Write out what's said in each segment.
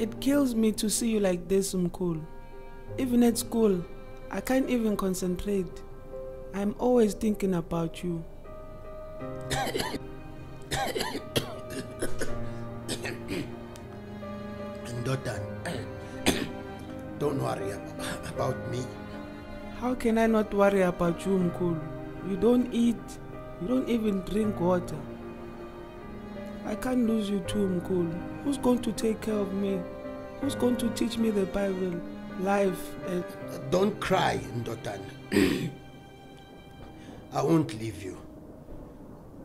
It kills me to see you like this, Mkul. Even at school, I can't even concentrate. I'm always thinking about you. And daughter, don't worry about me. How can I not worry about you, Mkul? You don't eat, you don't even drink water. I can't lose you too, Mkul. Who's going to take care of me? Who's going to teach me the Bible, life? And... Don't cry, Ndotan. I won't leave you.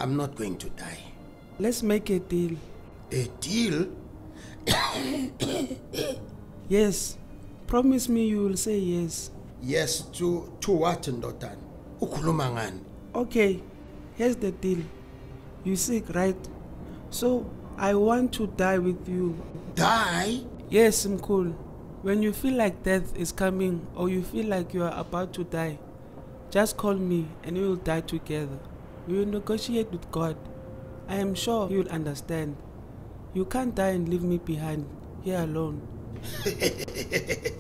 I'm not going to die. Let's make a deal. A deal? Yes. Promise me you will say yes. Yes to what, Ndotan? Ukulumangan. Okay. Here's the deal. You sick, right? So, I want to die with you. Die? Yes, Mkul. When you feel like death is coming or you feel like you are about to die, just call me and we will die together. We will negotiate with God. I am sure He will understand. You can't die and leave me behind, here alone. That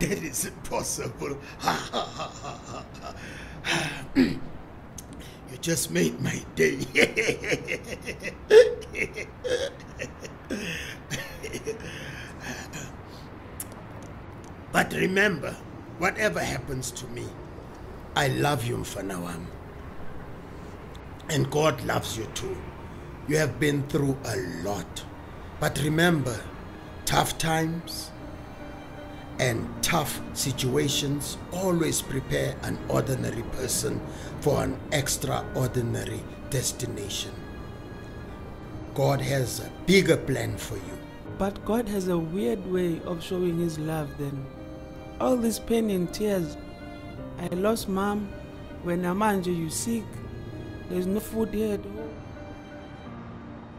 is impossible. You just made my day. But remember, whatever happens to me, I love you, Mfanawam. And God loves you too. You have been through a lot. But remember, tough times and tough situations always prepare an ordinary person for an extraordinary destination. God has a bigger plan for you. But God has a weird way of showing His love then. All this pain and tears. I lost Mom. When Amanda, you sick. There's no food here at all.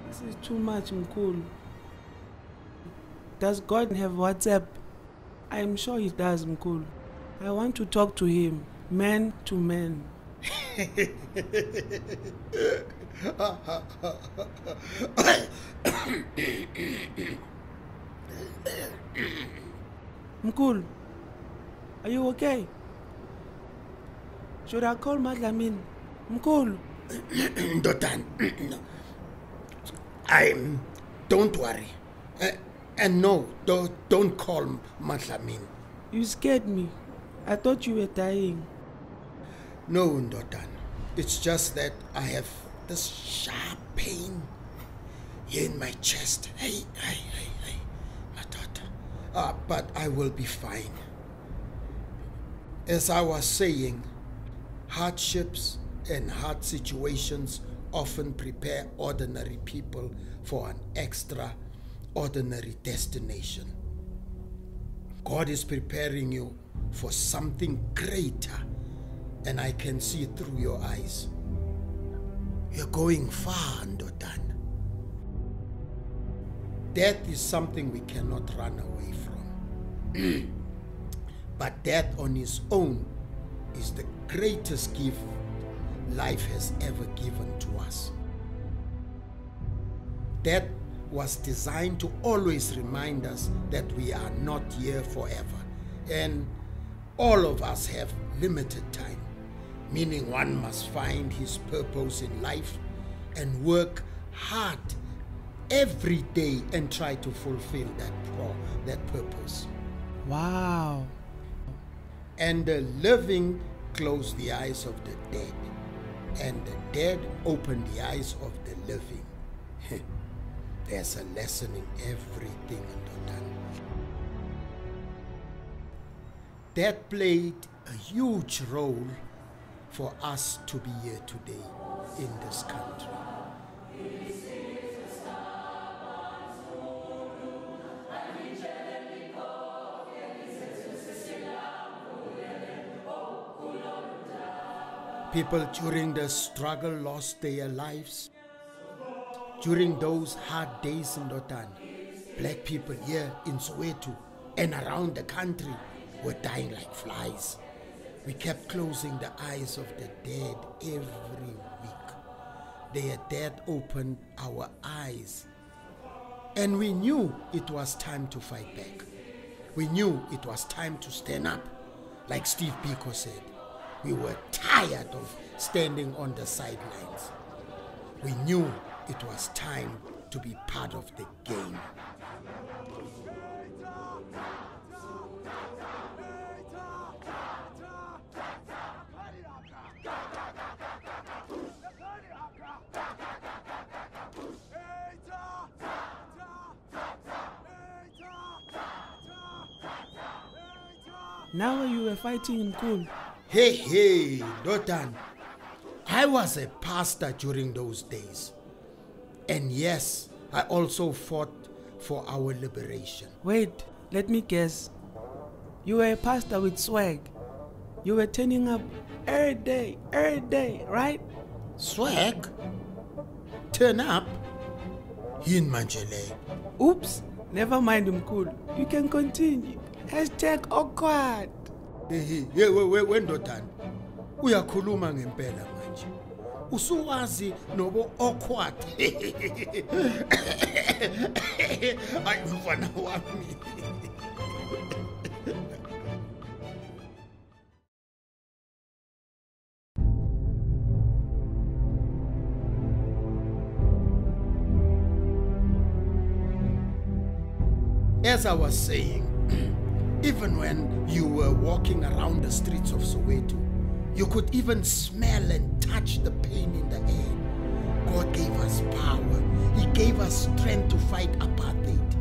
This is too much, Mkul. Does God have WhatsApp? I am sure He does, Mkul. I want to talk to Him, man to man. Mkul, are you okay? Should I call Madlamin? Mkul? Ndotan, don't worry. And no, don't call Matlamin. You scared me. I thought you were dying. No, Ndotan. It's just that I have this sharp pain here in my chest. Hey, my daughter. But I will be fine. As I was saying, hardships and hard situations often prepare ordinary people for an extraordinary destination. God is preparing you for something greater, and I can see through your eyes. You're going far, Ndotan. Death is something we cannot run away from. But death on its own is the greatest gift life has ever given to us. Death was designed to always remind us that we are not here forever, and all of us have limited time, meaning one must find his purpose in life and work hard every day and try to fulfill that purpose. Wow. And the living close the eyes of the dead, and the dead open the eyes of the living. There's a lesson in everything under done. That played a huge role for us to be here today in this country. People during the struggle lost their lives. During those hard days in Ndotan, black people here in Soweto and around the country were dying like flies. We kept closing the eyes of the dead every week. Their death opened our eyes, and we knew it was time to fight back. We knew it was time to stand up. Like Steve Biko said, we were tired of standing on the sidelines. We knew it was time to be part of the game. Now you were fighting in Kul. Hey, hey, Dotan. I was a pastor during those days. And yes, I also fought for our liberation. Wait, let me guess. You were a pastor with swag. You were turning up every day, right? Swag? Turn up? Yin Manjele. Oops, never mind Mkul. You can continue. Hashtag awkward. When Dotan, uyakhuluma ngempela manje. Usuwazi nobo awkward. Ayivana wami. As I was saying, even when you were walking around the streets of Soweto, you could even smell and touch the pain in the air. God gave us power. He gave us strength to fight apartheid.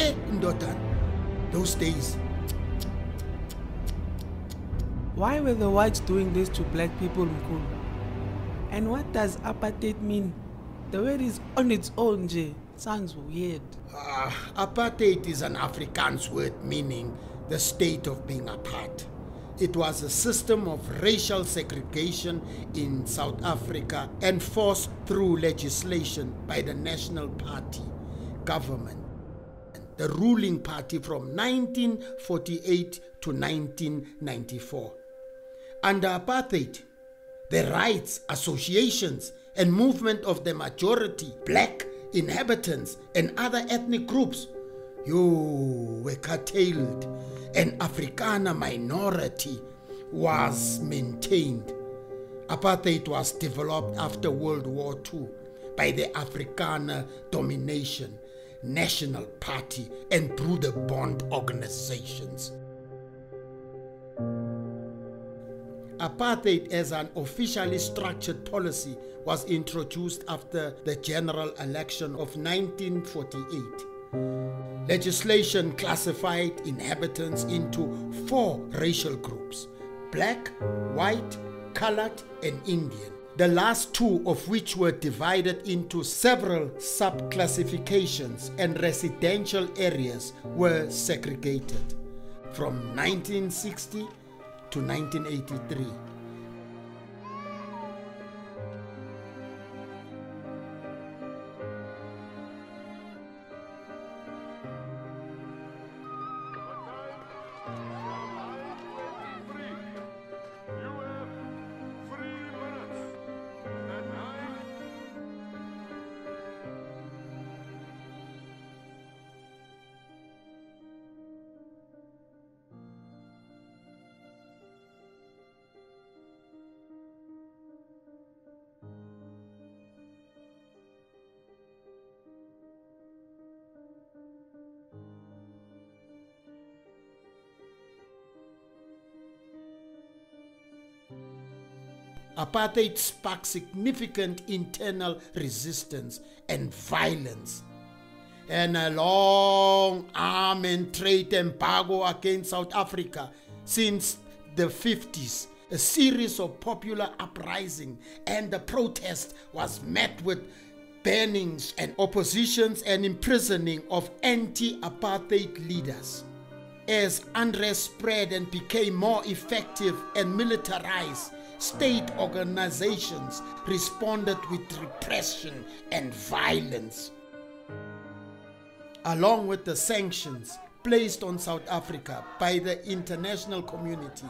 Eh, Ndotan, those days. Why were the whites doing this to black people, Mkulu? And what does apartheid mean? The word is on its own, Jay. Sounds weird. Apartheid is an Afrikaans word meaning the state of being apart. It was a system of racial segregation in South Africa enforced through legislation by the National Party government, the ruling party from 1948 to 1994. Under apartheid, the rights, associations, and movement of the majority, black inhabitants, and other ethnic groups, were curtailed, and Afrikaner minority was maintained. Apartheid was developed after World War II by the Afrikaner domination, National Party, and through the bond organizations. Apartheid as an officially structured policy was introduced after the general election of 1948. Legislation classified inhabitants into 4 racial groups: black, white, colored, and Indian. The last 2 of which were divided into several sub-classifications, and residential areas were segregated. From 1960 to 1983. Apartheid sparked significant internal resistance and violence, and a long arm and trade embargo against South Africa since the 50s. A series of popular uprisings and the protest was met with bannings and oppositions and imprisoning of anti-apartheid leaders. As unrest spread and became more effective and militarized, state organizations responded with repression and violence, along with the sanctions placed on South Africa by the international community.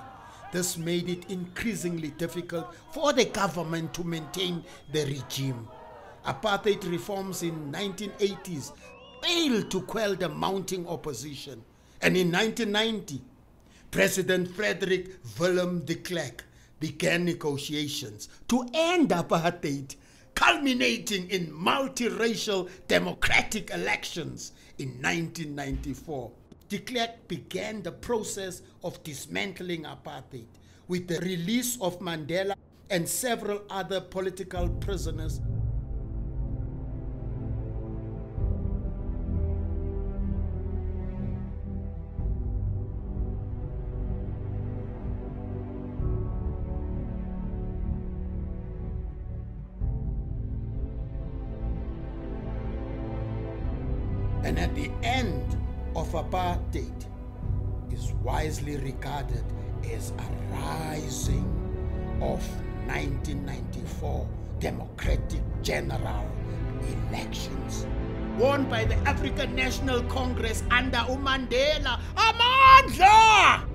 This made it increasingly difficult for the government to maintain the regime. Apartheid reforms in 1980s failed to quell the mounting opposition, and in 1990, President Frederik Willem de Klerk began negotiations to end apartheid, culminating in multiracial democratic elections in 1994. De Klerk began the process of dismantling apartheid with the release of Mandela and several other political prisoners. And at the end of apartheid is wisely regarded as a rising of 1994 democratic general elections, won by the African National Congress under uMandela. Amandla!